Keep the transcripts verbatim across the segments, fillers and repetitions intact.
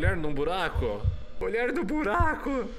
Mulher num buraco? Mulher do buraco!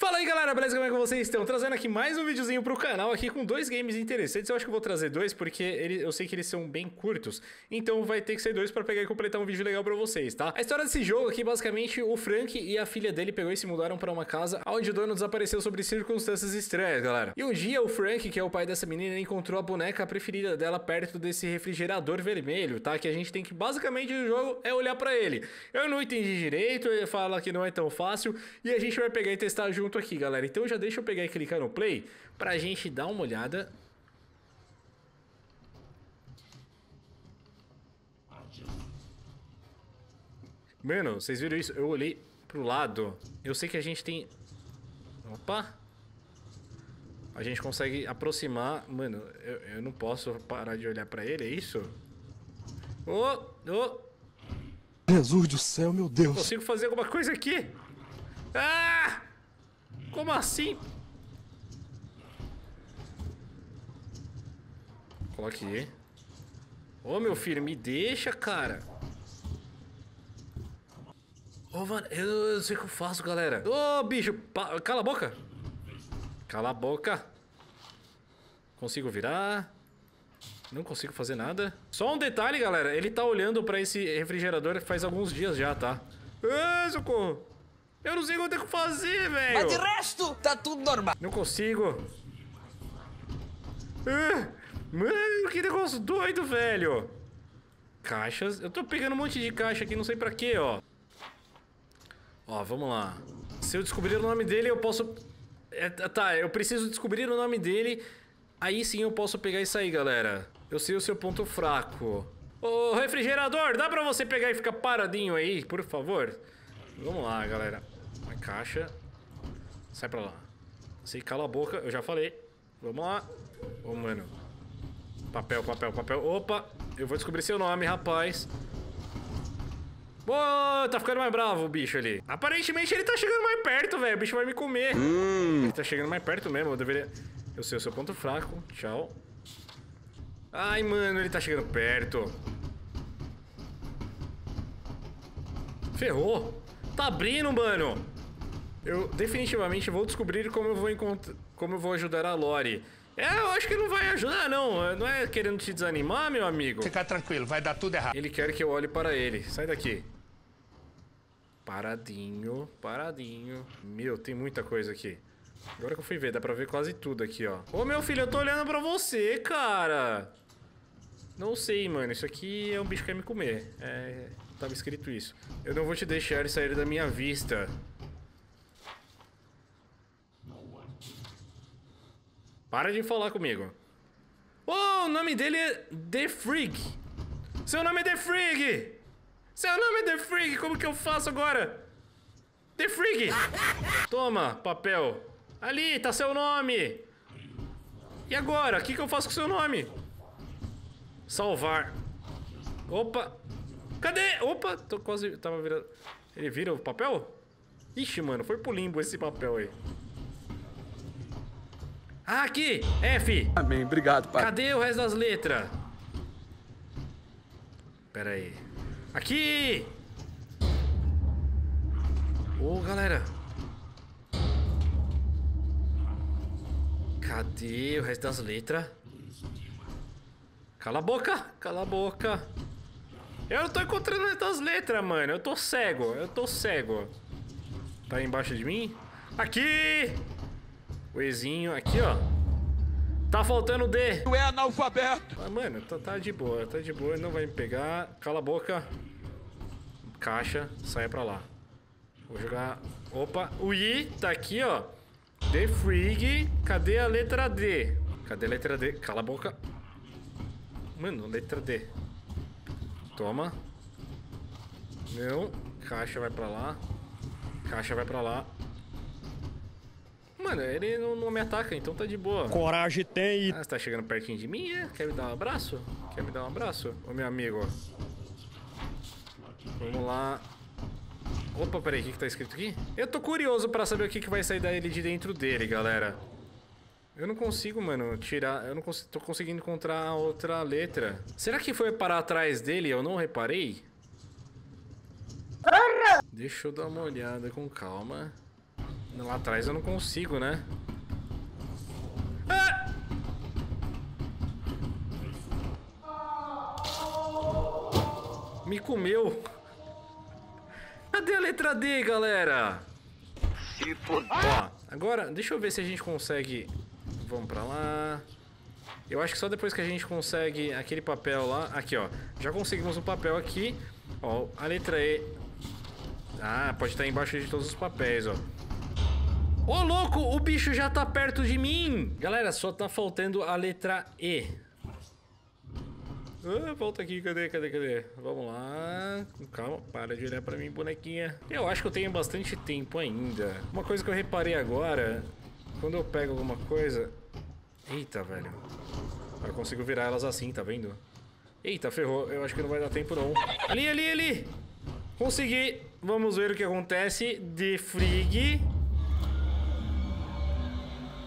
Fala aí galera, beleza? Como é que vocês estão? Trazendo aqui mais um videozinho pro canal aqui com dois games interessantes. Eu acho que eu vou trazer dois porque ele, eu sei que eles são bem curtos. Então vai ter que ser dois pra pegar e completar um vídeo legal pra vocês, tá? A história desse jogo aqui, basicamente, o Frank e a filha dele pegou e se mudaram pra uma casa onde o dono desapareceu sobre circunstâncias estranhas, galera. E um dia o Frank, que é o pai dessa menina, encontrou a boneca preferida dela perto desse refrigerador vermelho, tá? Que a gente tem que, basicamente, no jogo é olhar pra ele. Eu não entendi direito, ele fala que não é tão fácil e a gente vai pegar e testar junto aqui, galera. Então já deixa eu pegar e clicar no play pra gente dar uma olhada. Mano, vocês viram isso? Eu olhei pro lado. Eu sei que a gente tem... Opa! A gente consegue aproximar... Mano, eu, eu não posso parar de olhar pra ele, é isso? Ô! Ô! Jesus do céu, meu Deus! Consigo fazer alguma coisa aqui? Ah! Como assim? Coloquei. Ô, meu filho, me deixa, cara. Ô, mano, eu, eu sei o que eu faço, galera. Ô, bicho, cala a boca. Cala a boca. Consigo virar. Não consigo fazer nada. Só um detalhe, galera. Ele tá olhando pra esse refrigerador faz alguns dias já, tá? Ah, socorro. Eu não sei o que eu tenho que fazer, velho. Mas de resto, tá tudo normal. Não consigo. Ah, mano, que negócio doido, velho. Caixas. Eu tô pegando um monte de caixa aqui, não sei pra quê, ó. Ó, vamos lá. Se eu descobrir o nome dele, eu posso... É, tá, eu preciso descobrir o nome dele... Aí sim eu posso pegar isso aí, galera. Eu sei o seu ponto fraco. Ô, refrigerador, dá pra você pegar e ficar paradinho aí, por favor? Vamos lá, galera. Uma caixa. Sai pra lá. Sei, cala a boca, eu já falei. Vamos lá. Ô, mano. Papel, papel, papel. Opa, eu vou descobrir seu nome, rapaz. Ô, tá ficando mais bravo o bicho ali. Aparentemente ele tá chegando mais perto, velho. O bicho vai me comer. Hum. Ele tá chegando mais perto mesmo, eu deveria... Eu sei o seu ponto fraco. Tchau. Ai, mano, ele tá chegando perto. Ferrou. Tá abrindo, mano. Eu definitivamente vou descobrir como eu vou encontrar, como eu vou ajudar a Lori. É, eu acho que não vai ajudar, não. Não é querendo te desanimar, meu amigo. Fica tranquilo, vai dar tudo errado. Ele quer que eu olhe para ele. Sai daqui. Paradinho, paradinho. Meu, tem muita coisa aqui. Agora que eu fui ver, dá pra ver quase tudo aqui, ó. Ô, meu filho, eu tô olhando pra você, cara. Não sei, mano. Isso aqui é um bicho que quer me comer. É... Tava escrito isso. Eu não vou te deixar sair da minha vista. Para de falar comigo. Oh, o nome dele é The Freak. Seu nome é The Freak. Seu nome é The Freak. Como que eu faço agora? The Freak. Toma, papel. Ali, tá seu nome. E agora? O que, que eu faço com seu nome? Salvar. Opa. Cadê? Opa, tô quase... Tava virando... Ele vira o papel? Ixi, mano, foi pro limbo esse papel aí. Ah, aqui. F. Amém, obrigado, pai. Cadê o resto das letras? Pera aí. Aqui. Ô, galera. Cadê o resto das letras? Cala a boca, cala a boca. Eu não tô encontrando o resto das letras, mano. Eu tô cego, eu tô cego. Tá aí embaixo de mim? Aqui! O Ezinho, aqui, ó. Tá faltando o D. Tu é analfabeto. Ah, mano, tá, tá de boa, tá de boa. Não vai me pegar. Cala a boca. Caixa, saia pra lá. Vou jogar... Opa, o I tá aqui, ó. The Frig, cadê a letra D? Cadê a letra D? Cala a boca. Mano, letra D. Toma. Não. Caixa vai pra lá. Caixa vai pra lá. Mano, ele não, não me ataca, então tá de boa. Coragem tem. Ah, você tá chegando pertinho de mim, é? Quer me dar um abraço? Quer me dar um abraço? Ô, meu amigo. Vamos lá. Opa, peraí, o que, que tá escrito aqui? Eu tô curioso pra saber o que, que vai sair dele de dentro dele, galera. Eu não consigo, mano, tirar... Eu não cons tô conseguindo encontrar a outra letra. Será que foi parar atrás dele e eu não reparei? Deixa eu dar uma olhada com calma. Lá atrás eu não consigo, né? Ah! Me comeu. Cadê a letra D, galera? Se fodeu. Ó, agora deixa eu ver se a gente consegue. Vamos pra lá. Eu acho que só depois que a gente consegue aquele papel lá. Aqui, ó. Já conseguimos um papel aqui. Ó, a letra E. Ah, pode estar embaixo de todos os papéis, ó. Ô, louco! O bicho já tá perto de mim! Galera, só tá faltando a letra E. Ah, volta aqui. Cadê, cadê, cadê? Vamos lá. Calma, para de olhar pra mim, bonequinha. Eu acho que eu tenho bastante tempo ainda. Uma coisa que eu reparei agora... Quando eu pego alguma coisa... Eita, velho. Eu consigo virar elas assim, tá vendo? Eita, ferrou. Eu acho que não vai dar tempo, não. Ali, ali, ali! Consegui! Vamos ver o que acontece. De frig...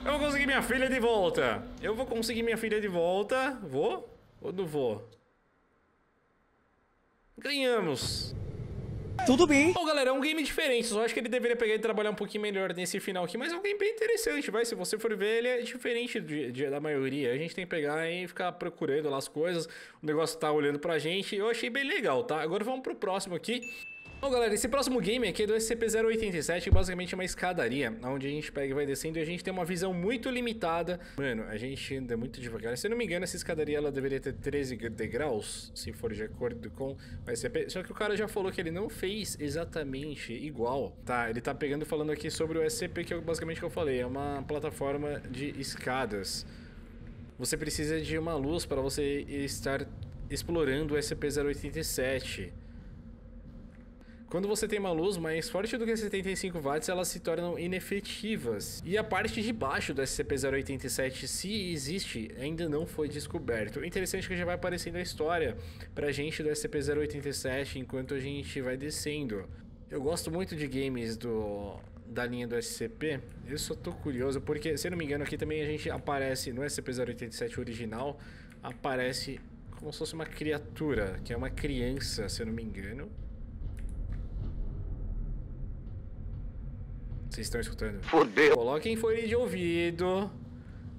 Eu vou conseguir minha filha de volta. Eu vou conseguir minha filha de volta. Vou? Ou não vou? Ganhamos. Tudo bem. Bom, galera, é um game diferente. Só acho que ele deveria pegar e trabalhar um pouquinho melhor nesse final aqui. Mas é um game bem interessante, vai. Se você for ver, ele é diferente de, de, da maioria. A gente tem que pegar e ficar procurando lá as coisas. O negócio tá olhando pra gente. Eu achei bem legal, tá? Agora vamos pro próximo aqui. Bom, galera, esse próximo game aqui é do S C P zero oitenta e sete, basicamente uma escadaria, onde a gente pega e vai descendo e a gente tem uma visão muito limitada. Mano, a gente anda muito devagar. Se eu não me engano, essa escadaria, ela deveria ter treze degraus, se for de acordo com o S C P. Só que o cara já falou que ele não fez exatamente igual. Tá, ele tá pegando e falando aqui sobre o S C P, que é basicamente o que eu falei. É uma plataforma de escadas. Você precisa de uma luz para você estar explorando o S C P zero oitenta e sete. Quando você tem uma luz mais forte do que setenta e cinco watts, elas se tornam inefetivas. E a parte de baixo do S C P zero oitenta e sete, se existe, ainda não foi descoberto. O interessante é que já vai aparecendo a história pra gente do S C P zero oitenta e sete enquanto a gente vai descendo. Eu gosto muito de games do... da linha do S C P. Eu só tô curioso porque, se eu não me engano, aqui também a gente aparece no S C P zero oitenta e sete original, aparece como se fosse uma criatura, que é uma criança, se eu não me engano. Vocês estão escutando? Fodeu. Coloquem fone de ouvido.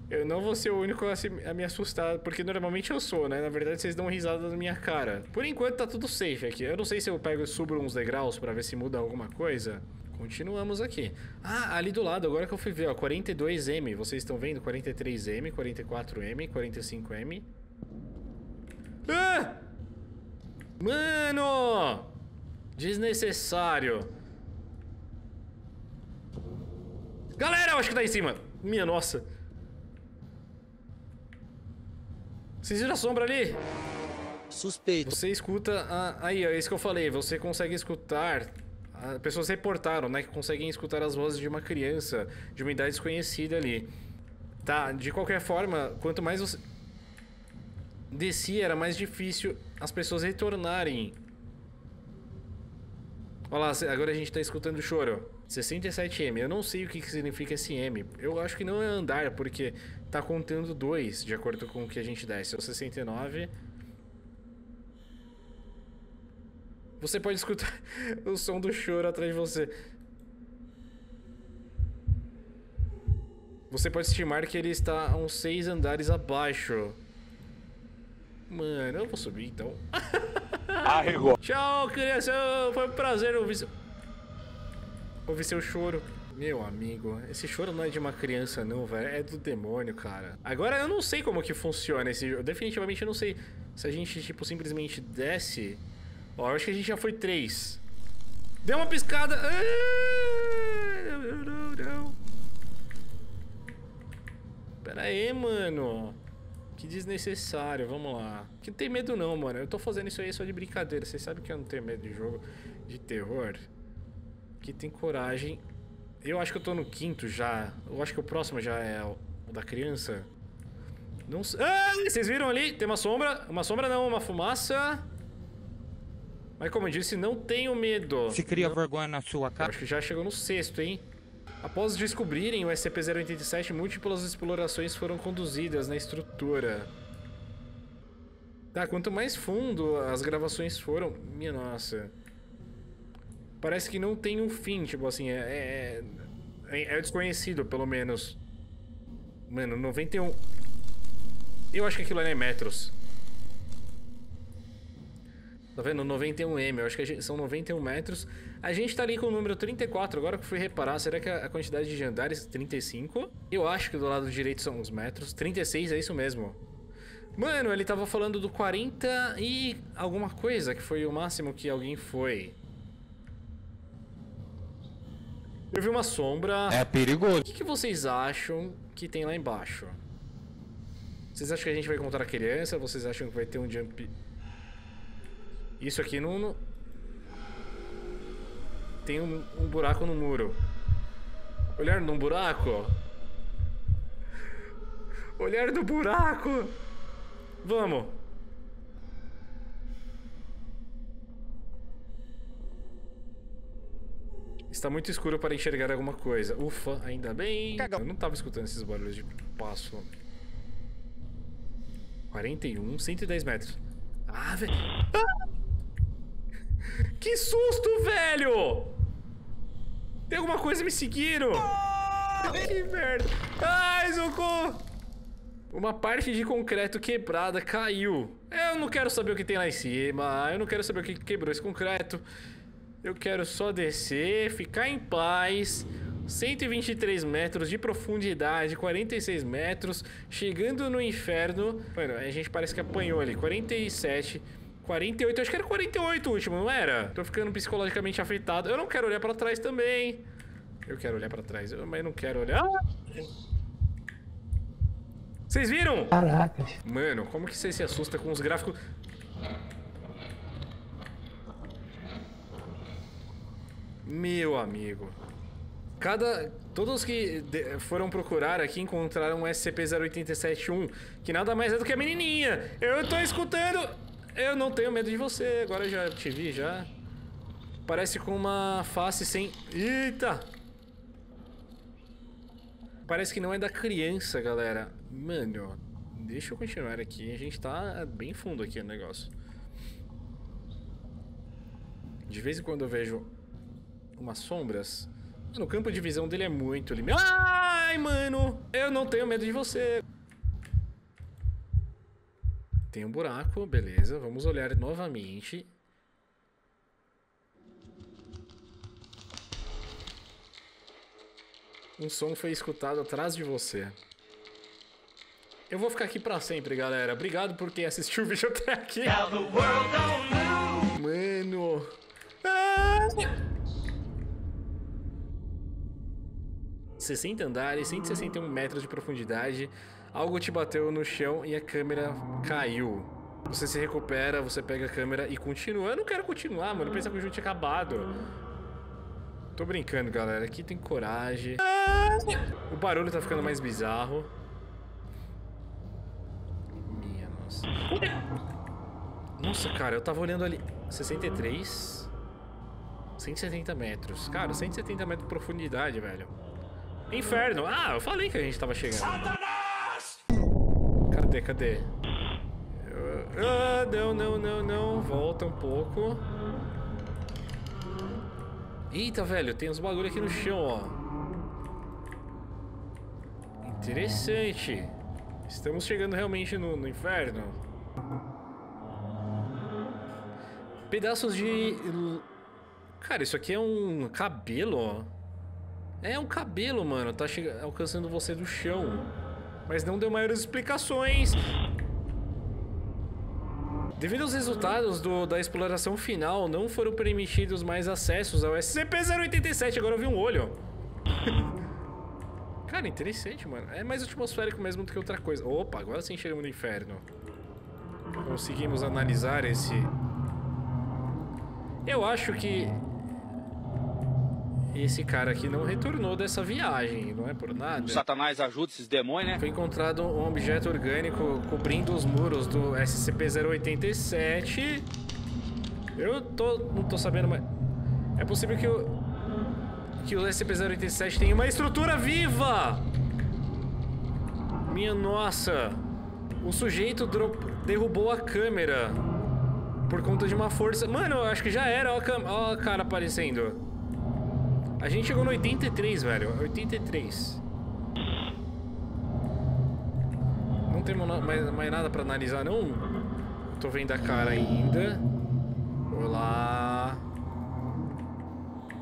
Eu não vou ser o único a, se, a me assustar, porque normalmente eu sou, né? Na verdade, vocês dão uma risada na minha cara. Por enquanto, tá tudo safe aqui. Eu não sei se eu pego e subo uns degraus pra ver se muda alguma coisa. Continuamos aqui. Ah, ali do lado, agora que eu fui ver, ó. quarenta e dois M. Vocês estão vendo? quarenta e três M, quarenta e quatro M, quarenta e cinco M. Ah! Mano! Desnecessário. Galera, eu acho que tá em cima. Minha nossa. Vocês viram a sombra ali? Suspeito. Você escuta... A... Aí, é isso que eu falei. Você consegue escutar... As pessoas reportaram, né? Que conseguem escutar as vozes de uma criança. De uma idade desconhecida ali. Tá, de qualquer forma, quanto mais você... descia, era mais difícil as pessoas retornarem. Olha lá, agora a gente tá escutando o choro. sessenta e sete M, eu não sei o que significa esse M. Eu acho que não é andar, porque tá contando dois, de acordo com o que a gente desce. É o sessenta e nove. Você pode escutar o som do choro atrás de você. Você pode estimar que ele está a uns seis andares abaixo. Mano, eu vou subir então. Arregou. Tchau, criança. Foi um prazer ouvir... Ouvi seu choro. Meu amigo, esse choro não é de uma criança não, velho. É do demônio, cara. Agora eu não sei como que funciona esse jogo. Definitivamente eu não sei se a gente, tipo, simplesmente desce. Ó, eu acho que a gente já foi três. Deu uma piscada. Ah, não, não, não. Pera aí, mano. Que desnecessário, vamos lá. Que não tem medo não, mano. Eu tô fazendo isso aí só de brincadeira. Vocês sabem que eu não tenho medo de jogo de terror. Que tem coragem. Eu acho que eu tô no quinto já. Eu acho que o próximo já é o da criança. Não sei. Ah, vocês viram ali? Tem uma sombra. Uma sombra não, uma fumaça. Mas como eu disse, não tenho medo. Se cria não. Vergonha na sua cara. Eu acho que já chegou no sexto, hein? Após descobrirem o S C P zero oitenta e sete, múltiplas explorações foram conduzidas na estrutura. Tá, quanto mais fundo as gravações foram... Minha nossa... parece que não tem um fim, tipo assim, é... É, é desconhecido, pelo menos. Mano, noventa e um... Eu acho que aquilo ali é metros. Tá vendo? noventa e um metros. Eu acho que gente, são noventa e um metros. A gente tá ali com o número trinta e quatro. Agora que eu fui reparar, será que a, a quantidade de andares é trinta e cinco? Eu acho que do lado direito são uns metros. trinta e seis, é isso mesmo. Mano, ele tava falando do quarenta e alguma coisa, que foi o máximo que alguém foi. Eu vi uma sombra. É perigoso. O que, que vocês acham que tem lá embaixo? Vocês acham que a gente vai encontrar a criança? Vocês acham que vai ter um jump... Isso aqui não... não... Tem um, um buraco no muro. Olhar num buraco? Olhar no buraco! Vamos! Está muito escuro para enxergar alguma coisa. Ufa, ainda bem. Eu não estava escutando esses barulhos de passo. quarenta e um, cento e dez metros. Ah, velho. Ah! Que susto, velho! Tem alguma coisa me seguindo! Ah, que merda! Ai, socorro! Uma parte de concreto quebrada caiu. Eu não quero saber o que tem lá em cima. Eu não quero saber o que quebrou esse concreto. Eu quero só descer, ficar em paz. Cento e vinte e três metros de profundidade, quarenta e seis metros. Chegando no inferno. Mano, a gente parece que apanhou ali. Quarenta e sete... quarenta e oito, acho que era quarenta e oito o último, não era? Tô ficando psicologicamente afetado. Eu não quero olhar pra trás também. Eu quero olhar pra trás, eu, mas não quero olhar. Vocês viram? Caraca. Mano, como que você se assusta com os gráficos? Meu amigo. Cada... Todos que foram procurar aqui encontraram um S C P zero oito sete um, que nada mais é do que a menininha. Eu tô escutando... Eu não tenho medo de você, agora eu já te vi, já. Parece com uma face sem... Eita! Parece que não é da criança, galera. Mano, deixa eu continuar aqui. A gente tá bem fundo aqui no negócio. De vez em quando eu vejo umas sombras. Mano, o campo de visão dele é muito limitado. Ai, mano! Eu não tenho medo de você. Tem um buraco, beleza. Vamos olhar novamente. Um som foi escutado atrás de você. Eu vou ficar aqui pra sempre, galera. Obrigado por quem assistiu o vídeo até aqui. Mano. Ah! sessenta andares, cento e sessenta e um metros de profundidade. Algo te bateu no chão e a câmera caiu. Você se recupera, você pega a câmera e continua. Eu não quero continuar, mano. Eu pensava que o jogo tinha acabado. Tô brincando, galera. Aqui tem coragem. O barulho tá ficando mais bizarro. Minha nossa. Nossa, cara, eu tava olhando ali. sessenta e três. cento e setenta metros. Cara, cento e setenta metros de profundidade, velho. Inferno. Ah, eu falei que a gente tava chegando. Cadê, cadê? Ah, não, não, não, não. Volta um pouco. Eita, velho, tem uns bagulho aqui no chão, ó. Interessante. Estamos chegando realmente no, no inferno. Pedaços de... Cara, isso aqui é um cabelo, ó. É um cabelo, mano. Tá che... alcançando você do chão. Mas não deu maiores explicações. Devido aos resultados do, da exploração final, não foram permitidos mais acessos ao S C P zero oito sete. Agora eu vi um olho. Cara, interessante, mano. É mais atmosférico mesmo do que outra coisa. Opa, agora sim chegamos no inferno. Conseguimos analisar esse... Eu acho que... Esse cara aqui não retornou dessa viagem, não é por nada. O Satanás ajuda esses demônios, né? Foi encontrado um objeto orgânico cobrindo os muros do S C P zero oito sete. Eu tô, não tô sabendo mais. É possível que o que o S C P zero oito sete tenha uma estrutura viva. Minha nossa. O sujeito derrubou a câmera. Por conta de uma força... Mano, eu acho que já era. Ó a, cam... ó a cara aparecendo. A gente chegou no oitenta e três, velho. oitenta e três. Não tem mais, mais nada pra analisar, não? Tô vendo a cara ainda. Olá.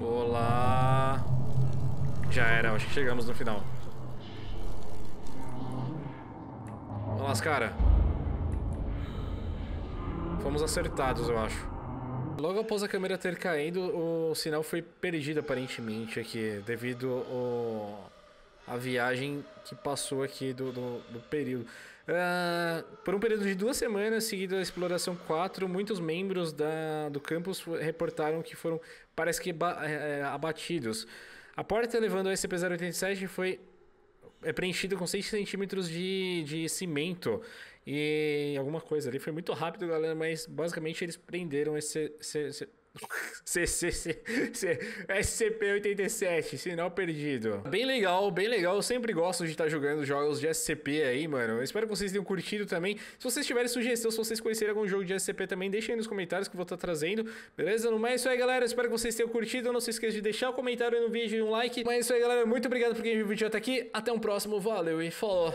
Olá. Já era. Acho que chegamos no final. Olha lá as caras. Fomos acertados, eu acho. Logo após a câmera ter caído, o sinal foi perdido aparentemente aqui, devido ao... a viagem que passou aqui do, do, do período. Uh, por um período de duas semanas, seguido a exploração quatro, muitos membros da, do campus reportaram que foram, parece que, é, abatidos. A porta levando a S C P zero oitenta e sete foi... é preenchido com seis centímetros de, de cimento e alguma coisa ali. Foi muito rápido, galera, mas basicamente eles prenderam esse... S C P oitenta e sete, sinal perdido. Bem legal, bem legal. Eu sempre gosto de estar jogando jogos de S C P aí, mano. Eu espero que vocês tenham curtido também. Se vocês tiverem sugestão, se vocês conhecerem algum jogo de S C P também, deixem aí nos comentários que eu vou estar trazendo. Beleza? Mas é isso aí, galera. Eu espero que vocês tenham curtido. Não se esqueça de deixar um comentário aí no vídeo e um like. Mas é isso aí, galera. Muito obrigado por quem viu o vídeo até aqui. Até um próximo. Valeu e falou.